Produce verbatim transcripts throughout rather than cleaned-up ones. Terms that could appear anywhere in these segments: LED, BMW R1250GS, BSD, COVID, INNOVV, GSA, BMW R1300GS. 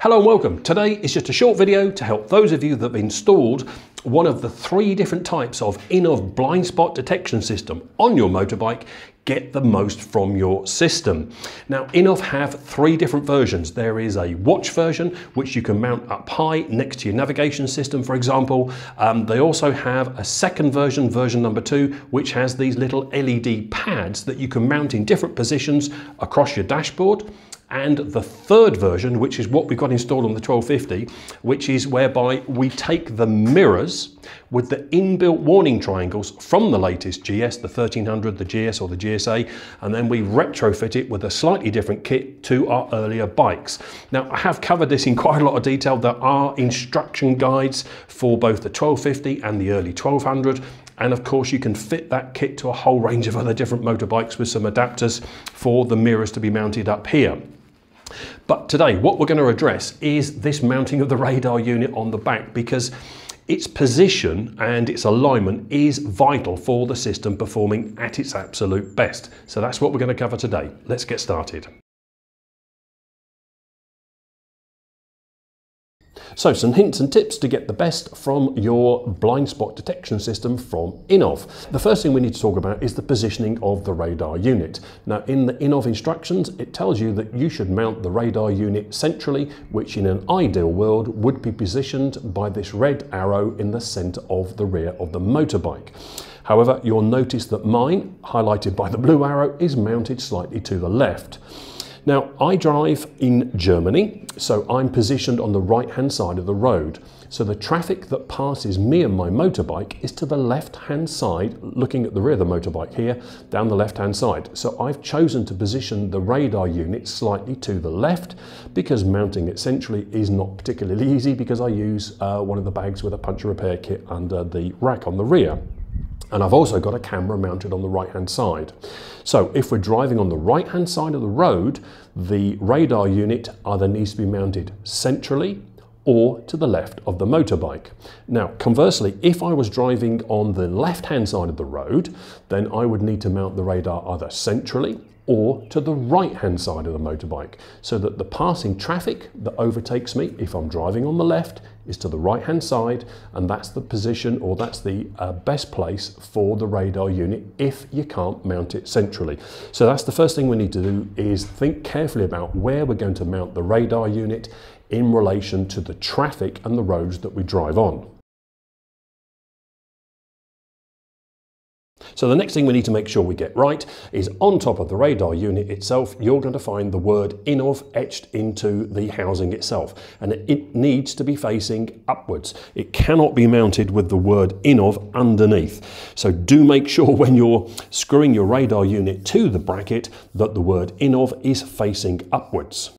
Hello and welcome. Today is just a short video to help those of you that have installed one of the three different types of INNOVV blind spot detection system on your motorbike get the most from your system. Now, INNOVV have three different versions. There is a watch version, which you can mount up high next to your navigation system, for example. Um, they also have a second version, version number two, which has these little L E D pads that you can mount in different positions across your dashboard. And the third version, which is what we've got installed on the twelve fifty, which is whereby we take the mirrors with the inbuilt warning triangles from the latest G S, the thirteen hundred, the G S or the G S A, and then we retrofit it with a slightly different kit to our earlier bikes. Now, I have covered this in quite a lot of detail. There are instruction guides for both the twelve fifty and the early twelve hundred. And of course, you can fit that kit to a whole range of other different motorbikes with some adapters for the mirrors to be mounted up here. But today, what we're going to address is this mounting of the radar unit on the back, because its position and its alignment is vital for the system performing at its absolute best. So that's what we're going to cover today. Let's get started. So, some hints and tips to get the best from your blind spot detection system from INNOVV. The first thing we need to talk about is the positioning of the radar unit. Now, in the INNOVV instructions, it tells you that you should mount the radar unit centrally, which in an ideal world would be positioned by this red arrow in the center of the rear of the motorbike. However, you'll notice that mine, highlighted by the blue arrow, is mounted slightly to the left. Now, I drive in Germany, so I'm positioned on the right-hand side of the road. So the traffic that passes me and my motorbike is to the left-hand side, looking at the rear of the motorbike here, down the left-hand side. So I've chosen to position the radar unit slightly to the left because mounting it centrally is not particularly easy because I use uh, one of the bags with a puncture repair kit under the rack on the rear. And I've also got a camera mounted on the right-hand side. So if we're driving on the right-hand side of the road, the radar unit either needs to be mounted centrally or to the left of the motorbike. Now, conversely, if I was driving on the left-hand side of the road, then I would need to mount the radar either centrally or to the right-hand side of the motorbike, so that the passing traffic that overtakes me, if I'm driving on the left, is to the right-hand side, and that's the position, or that's the uh, best place for the radar unit if you can't mount it centrally. So that's the first thing we need to do, is think carefully about where we're going to mount the radar unit in relation to the traffic and the roads that we drive on. So the next thing we need to make sure we get right is on top of the radar unit itself, you're going to find the word INNOVV etched into the housing itself, and it needs to be facing upwards. It cannot be mounted with the word INNOVV underneath. So do make sure when you're screwing your radar unit to the bracket that the word INNOVV is facing upwards.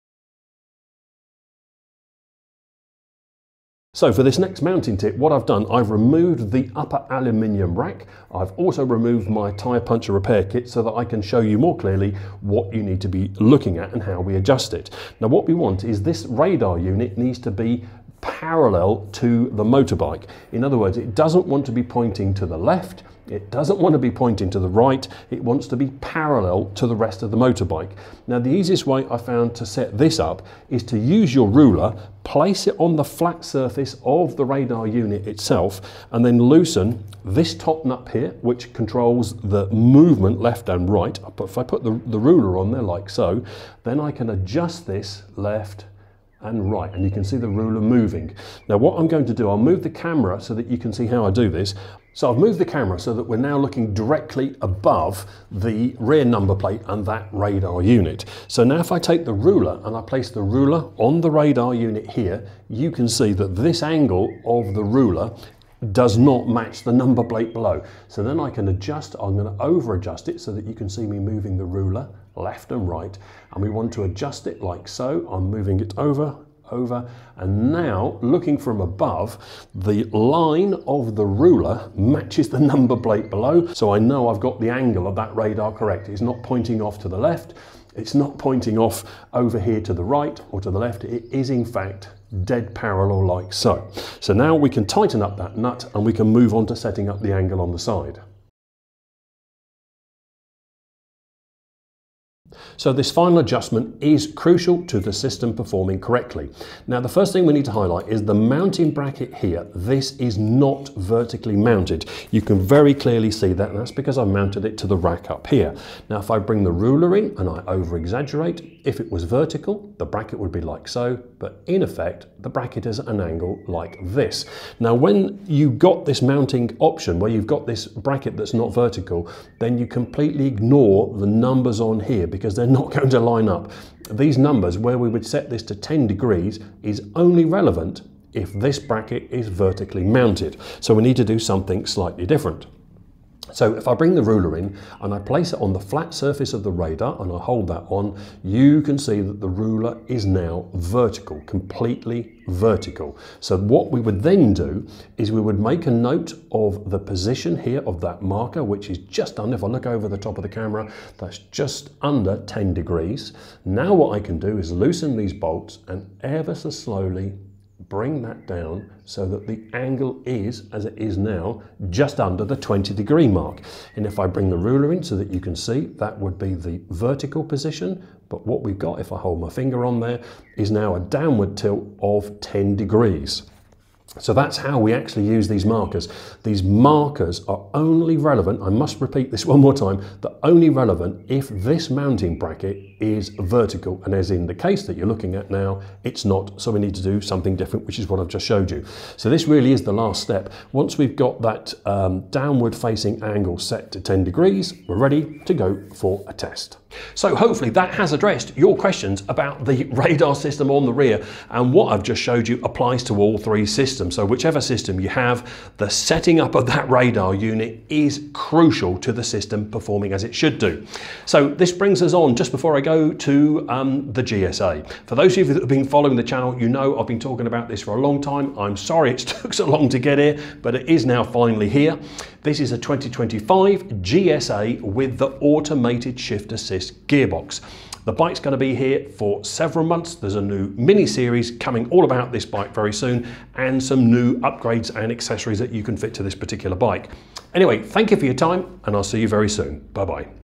So for this next mounting tip, what I've done, I've removed the upper aluminium rack. I've also removed my tyre puncture repair kit so that I can show you more clearly what you need to be looking at and how we adjust it. Now, what we want is this radar unit needs to be parallel to the motorbike. In other words, it doesn't want to be pointing to the left, it doesn't want to be pointing to the right, it wants to be parallel to the rest of the motorbike. Now, the easiest way I found to set this up is to use your ruler, place it on the flat surface of the radar unit itself, and then loosen this top nut here, which controls the movement left and right. If I put the, the ruler on there like so, then I can adjust this left and right, and you can see the ruler moving. Now, what I'm going to do, I'll move the camera so that you can see how I do this. So I've moved the camera so that we're now looking directly above the rear number plate and that radar unit. So now if I take the ruler and I place the ruler on the radar unit here, you can see that this angle of the ruler does not match the number plate below. So then I can adjust, I'm going to over adjust it so that you can see me moving the ruler left and right, and we want to adjust it like so. I'm moving it over, over, and now looking from above, the line of the ruler matches the number plate below, so I know I've got the angle of that radar correct. It's not pointing off to the left, it's not pointing off over here to the right or to the left, it is in fact dead parallel like so. So now we can tighten up that nut and we can move on to setting up the angle on the side. So this final adjustment is crucial to the system performing correctly. Now, the first thing we need to highlight is the mounting bracket here. This is not vertically mounted. You can very clearly see that, and that's because I've mounted it to the rack up here. Now, if I bring the ruler in and I over-exaggerate, if it was vertical, the bracket would be like so, but in effect, the bracket is at an angle like this. Now, when you got this mounting option, where you've got this bracket that's not vertical, then you completely ignore the numbers on here because they're not going to line up. These numbers, where we would set this to ten degrees, is only relevant if this bracket is vertically mounted. So we need to do something slightly different. So if I bring the ruler in and I place it on the flat surface of the radar and I hold that on, you can see that the ruler is now vertical, completely vertical. So what we would then do is we would make a note of the position here of that marker, which is just under, if I look over the top of the camera, that's just under ten degrees. Now what I can do is loosen these bolts and ever so slowly bring that down so that the angle is, as it is now, just under the twenty degree mark. And if I bring the ruler in so that you can see, that would be the vertical position. But what we've got, if I hold my finger on there, is now a downward tilt of ten degrees. So that's how we actually use these markers. These markers are only relevant, I must repeat this one more time, they're only relevant if this mounting bracket is vertical, and as in the case that you're looking at now, it's not, so we need to do something different, which is what I've just showed you. So this really is the last step. Once we've got that um, downward facing angle set to ten degrees, we're ready to go for a test. So hopefully that has addressed your questions about the radar system on the rear, and what I've just showed you applies to all three systems. So whichever system you have, the setting up of that radar unit is crucial to the system performing as it should do. So this brings us on, just before I go, to um, the G S A. For those of you that have been following the channel, you know I've been talking about this for a long time. I'm sorry it took so long to get here, but it is now finally here. This is a twenty twenty-five G S A with the automated shift assist gearbox. The bike's going to be here for several months. There's a new mini-series coming all about this bike very soon, and some new upgrades and accessories that you can fit to this particular bike. Anyway, thank you for your time, and I'll see you very soon. Bye-bye.